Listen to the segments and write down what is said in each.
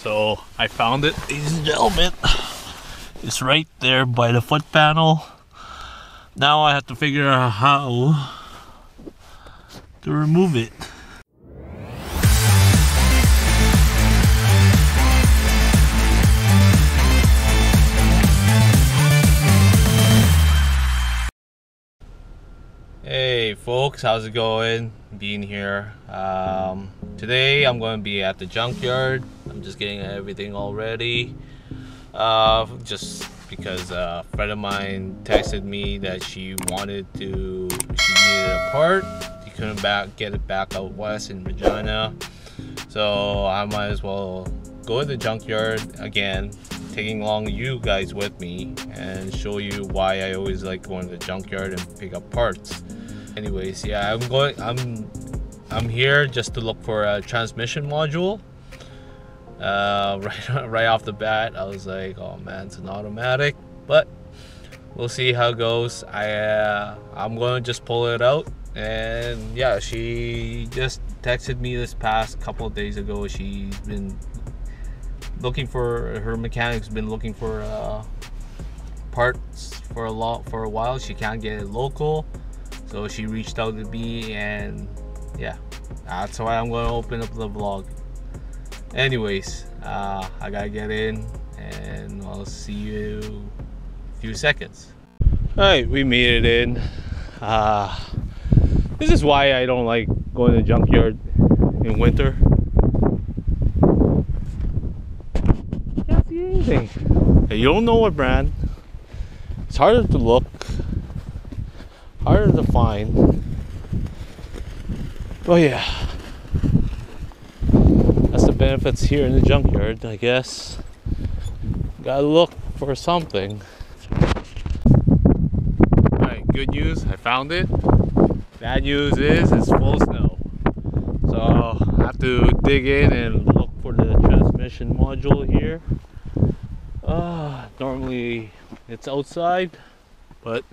So I found it, ladies and gentlemen. It's right there by the foot panel. Now I have to figure out how to remove it. Hey folks, how's it going? Being here. Today I'm going to be at the junkyard. I'm just getting everything all ready. Just because a friend of mine texted me that she needed a part. She couldn't get it back out west in Regina. So I might as well go to the junkyard again, taking along you guys with me and show you why I always like going to the junkyard and pick up parts. Anyways, yeah, I'm here just to look for a transmission module. Right off the bat, I was like, oh man, it's an automatic, but we'll see how it goes. I'm gonna just pull it out. And yeah, she just texted me this past couple of days ago. She's been looking for, her mechanic's been looking for parts for a while. She can't get it local, so she reached out to me, and yeah, that's why I'm gonna open up the vlog. Anyways, I gotta get in, and I'll see you in a few seconds. All right, we made it in. This is why I don't like going to the junkyard in winter. Can't see anything. You don't know what brand. It's harder to look, harder to find. Oh yeah, that's the benefits here in the junkyard, I guess. Gotta look for something. All right, good news, I found it. Bad news is it's full snow, so I have to dig in and look for the transmission module here. Normally it's outside, but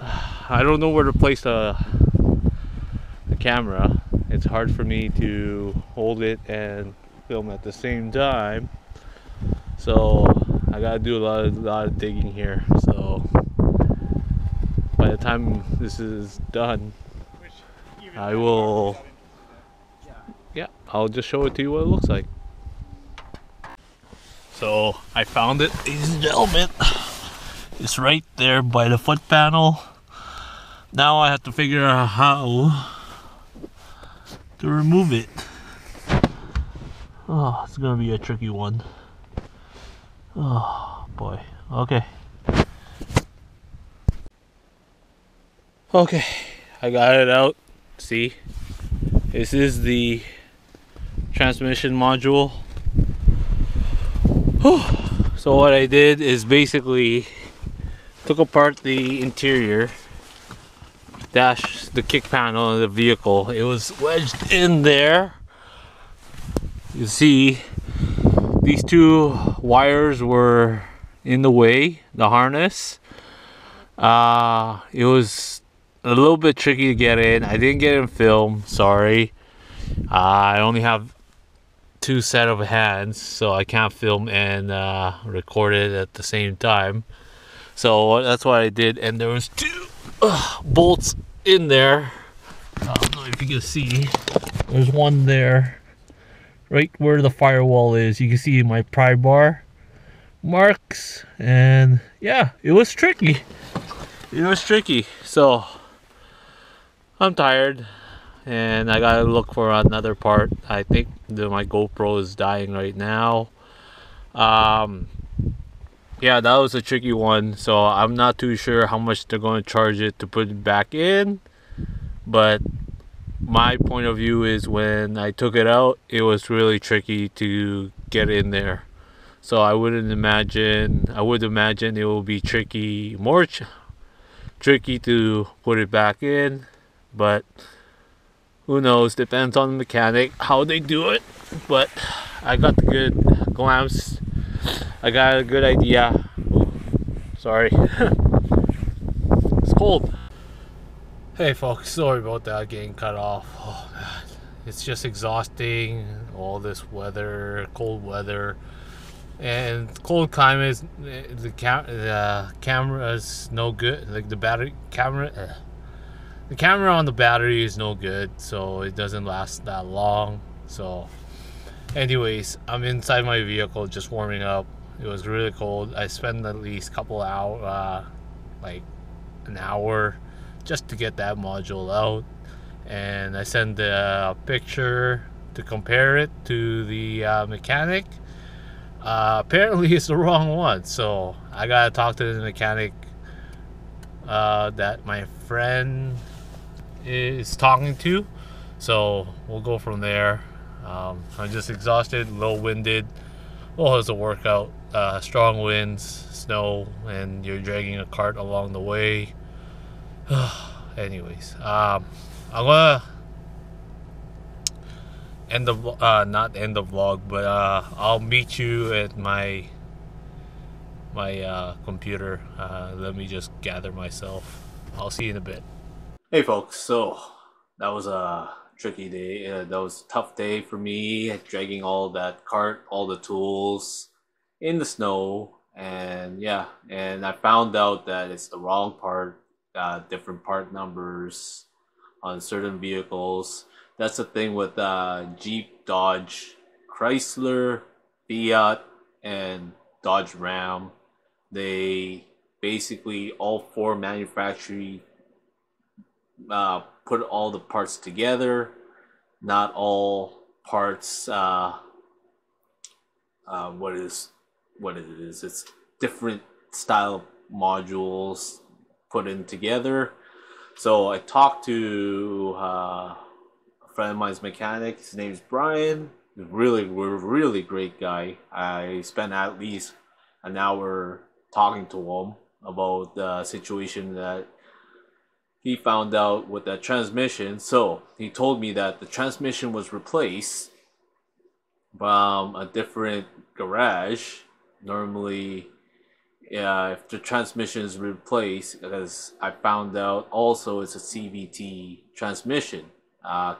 I don't know where to place the camera. It's hard for me to hold it and film at the same time, so I gotta do a lot of digging here. So by the time this is done, I will, yeah, I'll just show it to you what it looks like. So I found it, ladies and gentlemen. It's right there by the foot panel. Now I have to figure out how to remove it. Oh, it's gonna be a tricky one. Oh boy, okay. Okay, I got it out. See, this is the transmission module. Whew. So what I did is basically took apart the interior dash, the kick panel of the vehicle. It was wedged in there. You see, these two wires were in the way, the harness. It was a little bit tricky to get in. I didn't get in film, sorry. I only have two set of hands, so I can't film and record it at the same time. So that's what I did, and there was two bolts in there. I don't know if you can see. There's one there, right where the firewall is. You can see my pry bar marks, and yeah, it was tricky. It was tricky, so I'm tired and I gotta look for another part. I think that my GoPro is dying right now. Yeah, that was a tricky one, so I'm not too sure how much they're going to charge it to put it back in. But my point of view is when I took it out, it was really tricky to get in there. So I would imagine it will be tricky, more tricky to put it back in. But who knows, depends on the mechanic how they do it. But I got the good glance, I got a good idea. Ooh, sorry. It's cold. Hey folks, sorry about that, getting cut off. Oh man, It's just exhausting, all this weather, cold weather, and cold climates. The camera's no good. Like the battery camera, the camera on the battery is no good, so it doesn't last that long. So, anyways, I'm inside my vehicle just warming up. It was really cold. I spent at least a couple hours, like an hour, just to get that module out. And I sent a picture to compare it to the mechanic. Apparently it's the wrong one, so I gotta talk to the mechanic that my friend is talking to. So we'll go from there. I'm just exhausted, a little winded. Well, it's a workout. Strong winds, snow, and you're dragging a cart along the way. Anyways, I'm gonna end the not end the vlog, but I'll meet you at my computer. Let me just gather myself. I'll see you in a bit. Hey folks, so that was a tricky day. That was a tough day for me, dragging all that cart, all the tools in the snow, and yeah, and I found out that it's the wrong part, different part numbers on certain vehicles. That's the thing with Jeep, Dodge, Chrysler, Fiat, and Dodge Ram. They basically all four manufacturers put all the parts together. Not all parts. What it is? It's different style modules put in together. So I talked to a friend of mine's mechanic. His name's Brian. Really great guy. I spent at least an hour talking to him about the situation that he found out with that transmission. So he told me that the transmission was replaced from a different garage. Normally, yeah, if the transmission is replaced, as I found out, also it's a CVT transmission,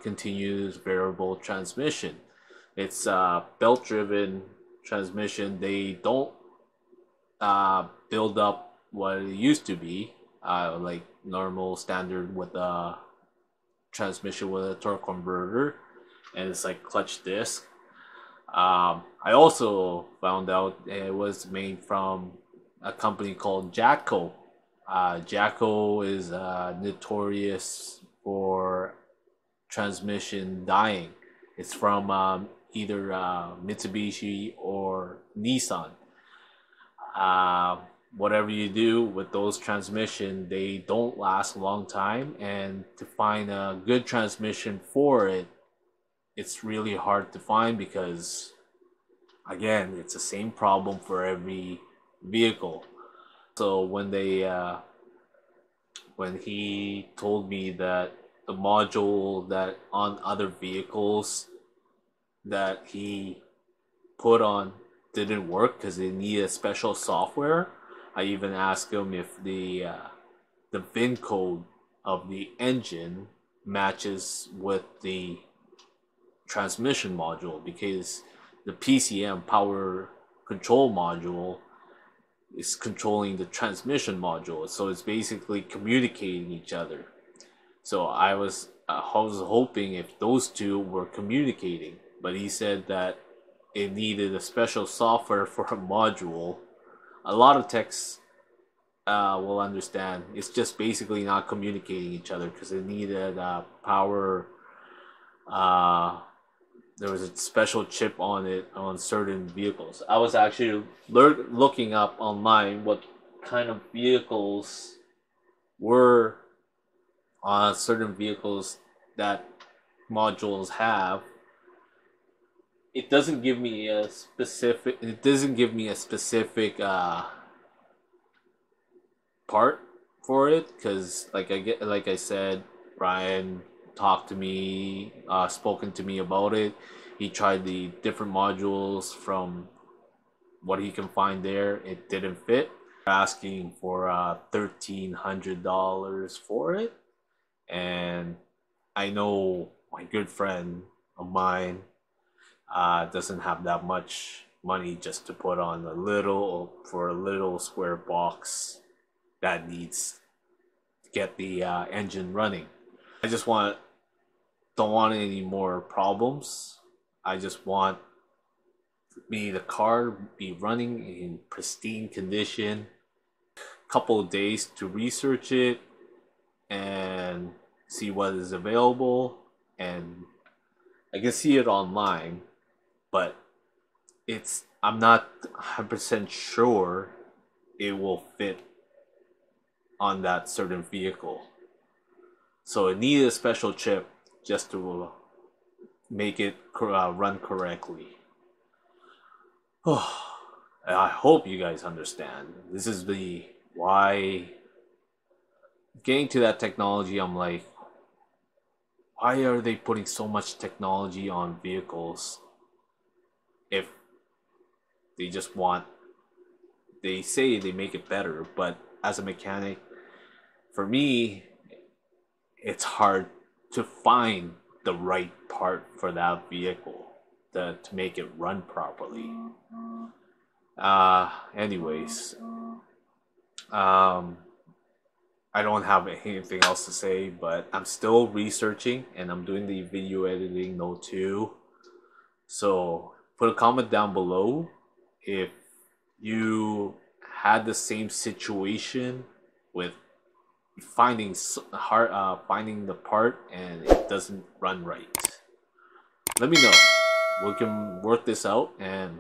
continuous variable transmission. It's a belt-driven transmission. They don't build up what it used to be, like normal standard with a transmission with a torque converter, and it's like clutch disc. I also found out it was made from a company called Jatco. Jatco is notorious for transmission dying. It's from either Mitsubishi or Nissan. Whatever you do with those transmission, they don't last a long time, and to find a good transmission for it, it's really hard to find, because again, it's the same problem for every vehicle. So when they when he told me that the module that on other vehicles that he put on didn't work because they needed special software, I even asked him if the the VIN code of the engine matches with the transmission module, because the PCM, power control module, is controlling the transmission module, so it's basically communicating each other. So I was hoping if those two were communicating, but he said that it needed a special software for a module. A lot of techs will understand. It's just basically not communicating each other, because it needed power. There was a special chip on it on certain vehicles. I was actually looking up online what kind of vehicles were on certain vehicles that modules have. It doesn't give me a specific. It doesn't give me a specific part for it, because like I said, Brian talked to me, spoken to me about it. He tried the different modules from what he can find there. It didn't fit. Asking for $1,300 for it, and I know my good friend of mine doesn't have that much money just to put on a little, for a little square box that needs to get the engine running. I just don't want any more problems. I just want the car be running in pristine condition. A couple of days to research it and see what is available, and I can see it online, but I'm not 100% sure it will fit on that certain vehicle. So it needed a special chip just to make it run correctly. Oh, I hope you guys understand. This is the why. Getting to that technology, I'm like, why are they putting so much technology on vehicles if they just want, they say they make it better, but as a mechanic, for me, it's hard to find the right part for that vehicle to make it run properly. Anyways, I don't have anything else to say, but I'm still researching and I'm doing the video editing though too. So put a comment down below if you had the same situation with finding finding the part and it doesn't run right. Let me know. We can work this out and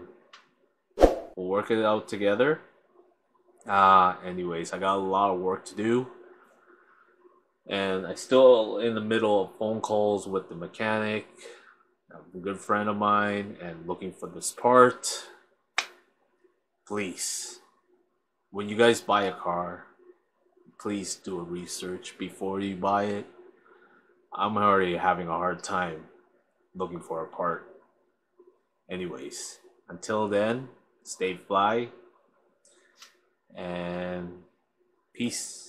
we'll work it out together. Anyways, I got a lot of work to do. And I'm still in the middle of phone calls with the mechanic, a good friend of mine, and looking for this part. Please, when you guys buy a car, please do a research before you buy it. I'm already having a hard time looking for a part. Anyways, until then, stay fly and peace.